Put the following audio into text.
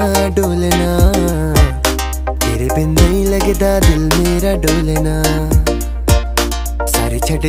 डोलना, तेरे बिन नहीं लगदा दिल मेरा डोलना, सारे छड़े।